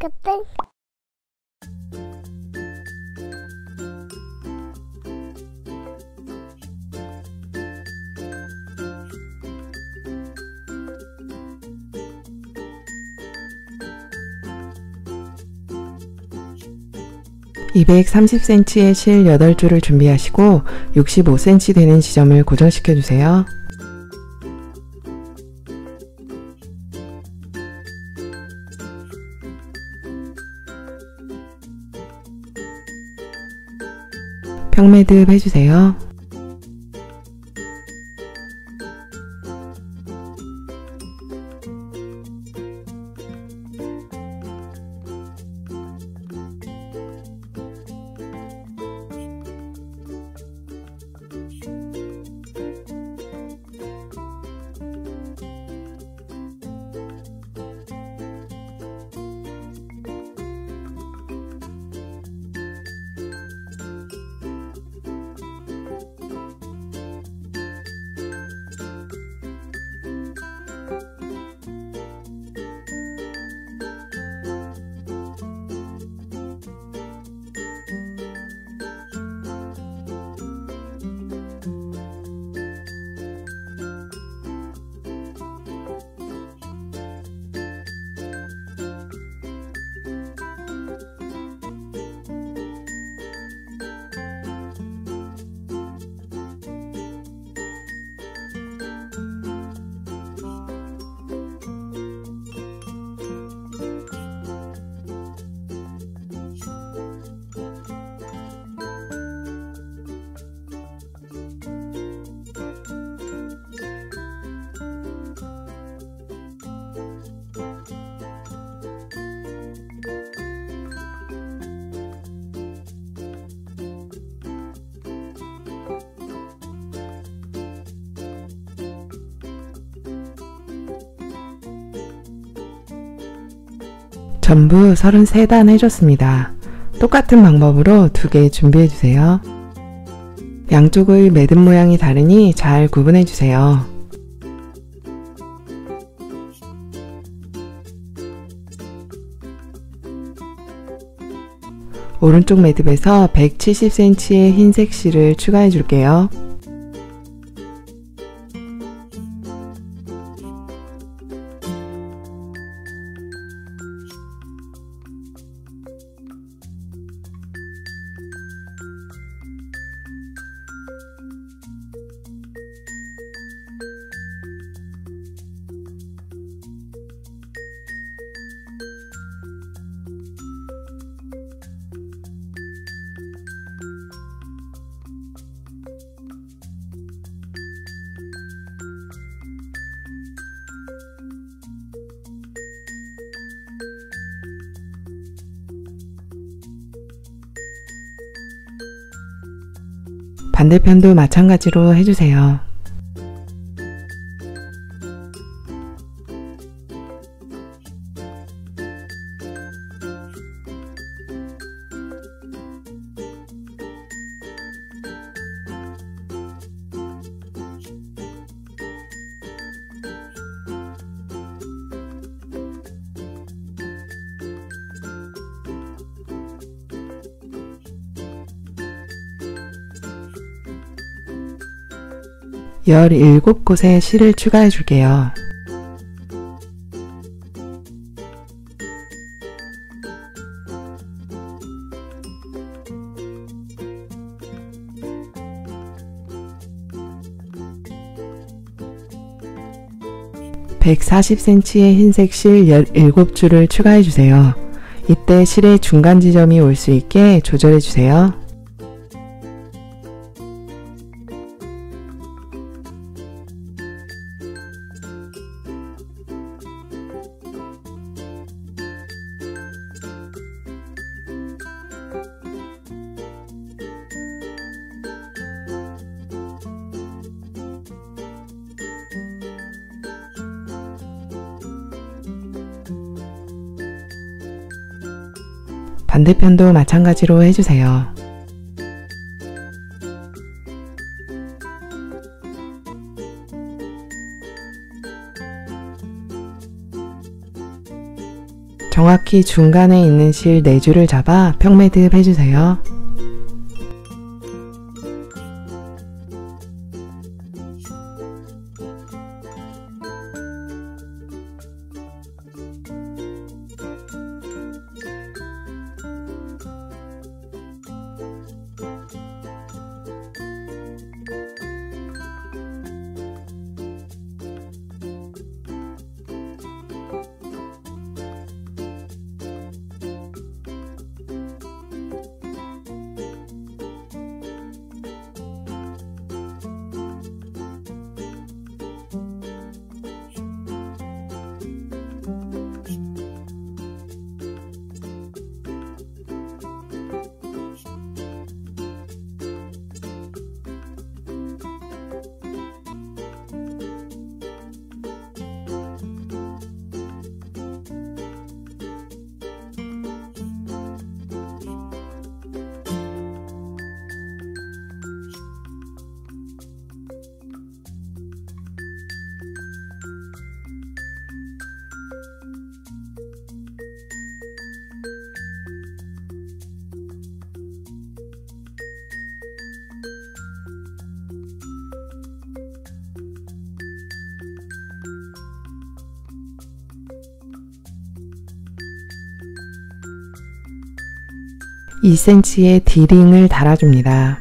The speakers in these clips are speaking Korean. good thing. (230cm의 실 8줄을 준비하시고 65cm 되는 지점을 고정시켜 주세요. 평매듭 해주세요. 전부 33단 해줬습니다. 똑같은 방법으로 2개 준비해주세요. 양쪽의 매듭 모양이 다르니 잘 구분해주세요. 오른쪽 매듭에서 170cm의 흰색 실을 추가해줄게요. 반대편도 마찬가지로 해주세요. 열 7곳에 실을 추가해 줄게요. (140cm의) 흰색 실 17줄을 추가해 주세요. 이때 실의 중간 지점이 올 수 있게 조절해 주세요. 반대편도 마찬가지로 해주세요. 정확히 중간에 있는 실 4줄을 잡아 평매 드흡 해주세요. (2cm의) D링을 달아줍니다.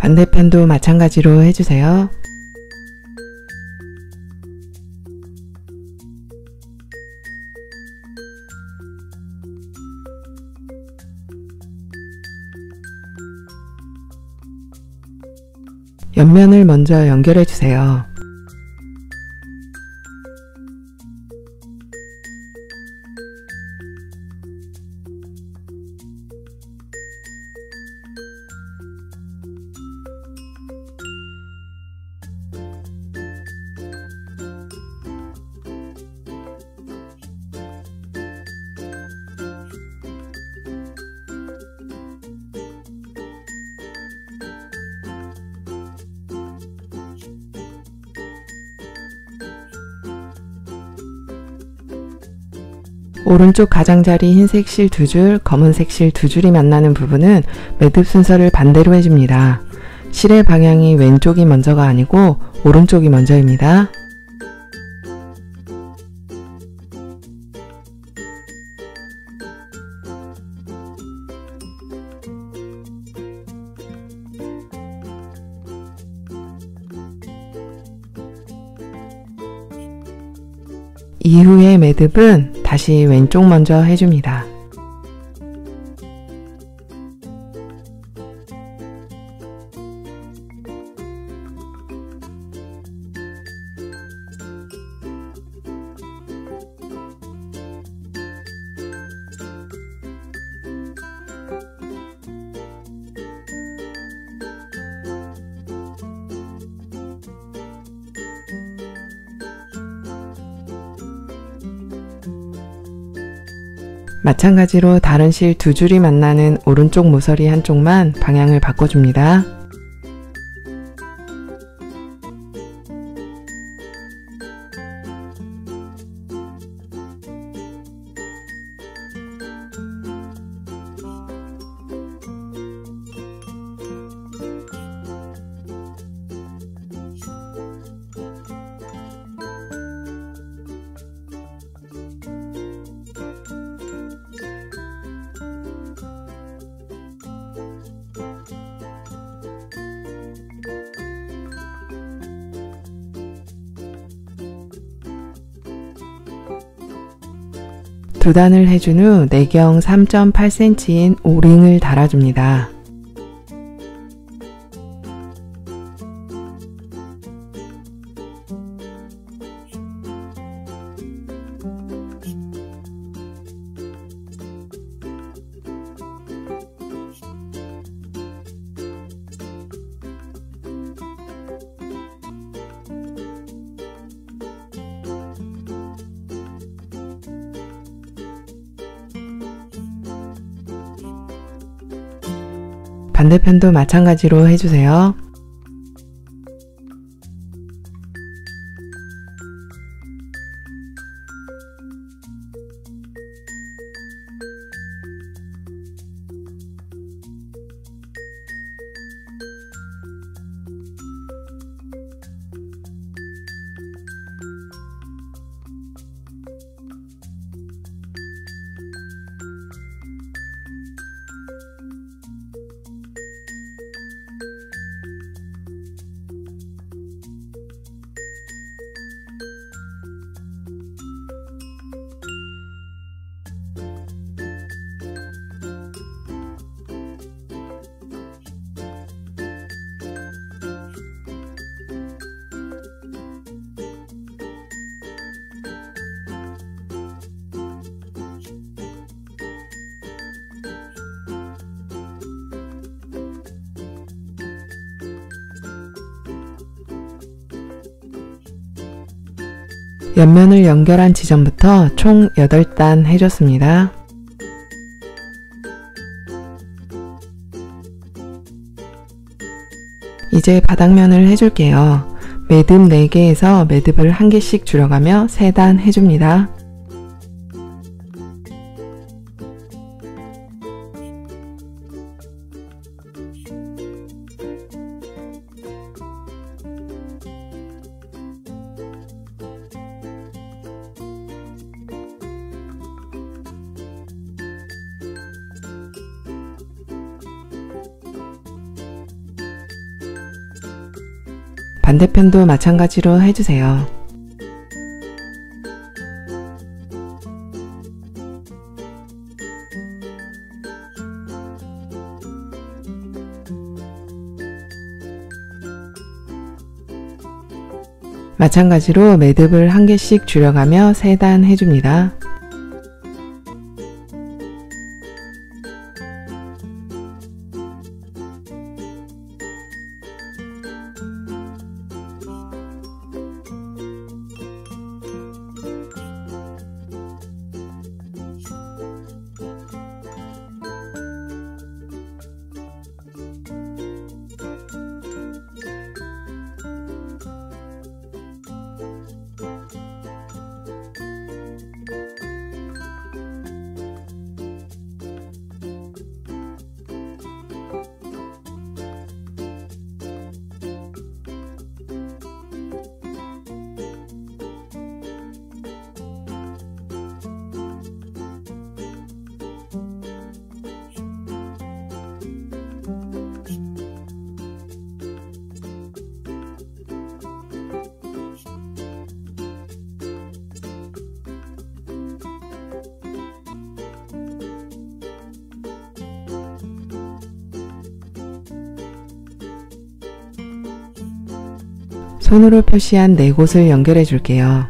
반대편도 마찬가지로 해주세요. 옆면을 먼저 연결해주세요. 오른쪽 가장자리 흰색 실 2줄, 검은색 실 2줄이 만나는 부분은 매듭 순서를 반대로 해줍니다. 실의 방향이 왼쪽이 먼저가 아니고 오른쪽이 먼저입니다. 이후에 매듭은 다시 왼쪽 먼저 해줍니다. 마찬가지로 다른 실 2줄이 만나는 오른쪽 모서리 한쪽만 방향을 바꿔줍니다. 도단을 해준 후 내경 3.8cm인 오링을 달아줍니다. 반대편도 마찬가지로 해주세요. 옆면을 연결한 지점부터 총 8단 해줬습니다. 이제 바닥면을 해줄게요. 매듭 4개에서 매듭을 1개씩 줄여가며 3단 해줍니다. 반대편도 마찬가지로 해주세요. 마찬가지로 매듭을 1개씩 줄여가며 3단 해줍니다. 손으로 표시한 네 곳을 연결해 줄게요.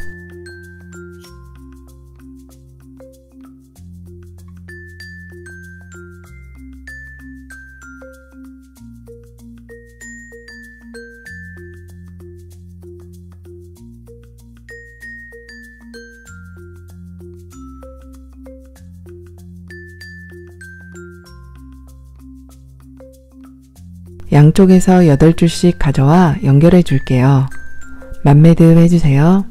양쪽에서 8줄씩 가져와 연결해 줄게요. 만매듭 해주세요.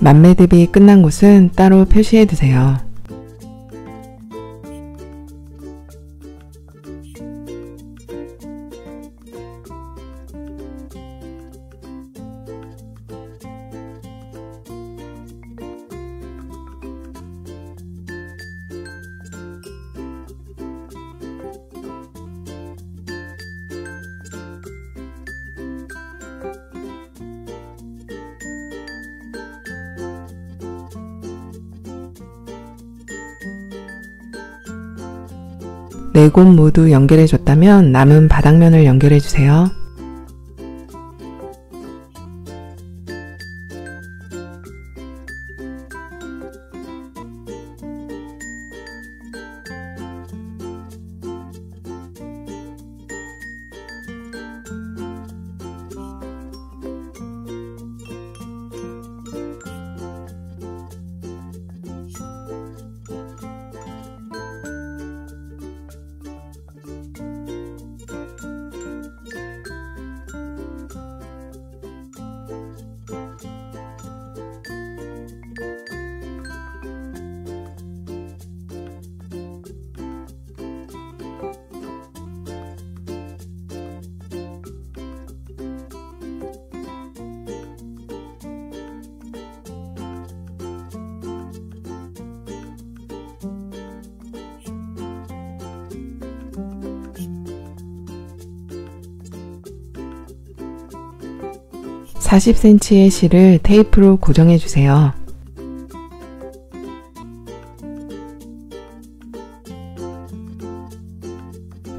만매듭이 끝난 곳은 따로 표시해 두세요. 네 곳 모두 연결해줬다면 남은 바닥면을 연결해주세요. 약 40cm의 실을 테이프로 고정해주세요. 약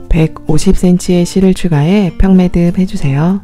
150cm의 실을 추가해 평매듭 해주세요.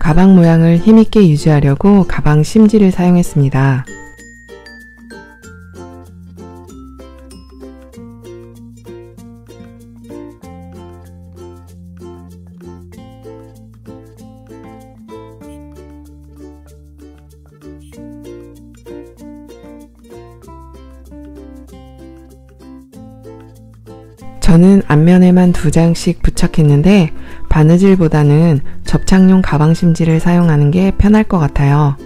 가방 모양을 힘있게 유지하려고 가방 심지를 사용했습니다. 저는 앞면에만 2장씩 부착했는데 바느질보다는 접착용 가방 심지를 사용하는 게 편할 것 같아요.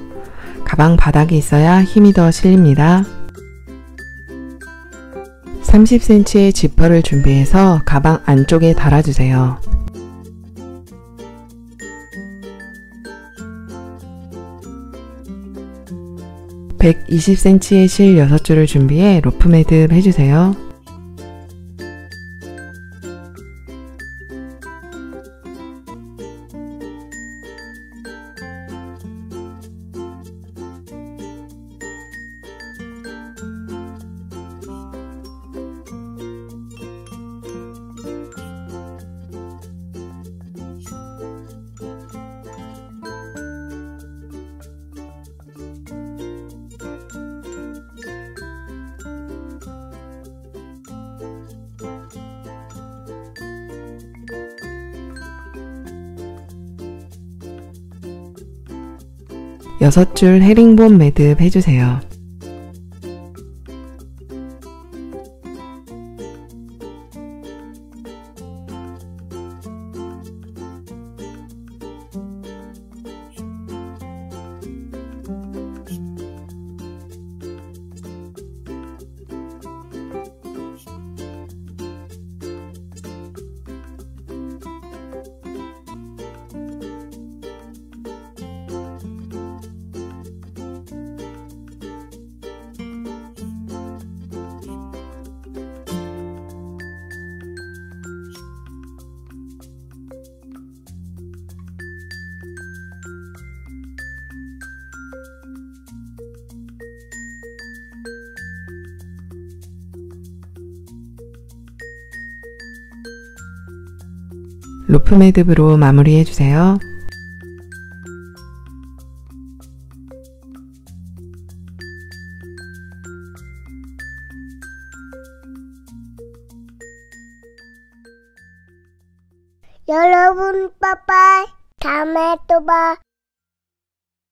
가방 바닥이 있어야 힘이 더 실립니다. 30cm의 지퍼를 준비해서 가방 안쪽에 달아주세요. 백 20cm의 실 6줄을 준비해 로프 매듭 해주세요. 여섯 줄 헤링본 매듭 해주세요. 로프 매듭으로 마무리해주세요. 여러분 빠빠이. 다음에 또 봐.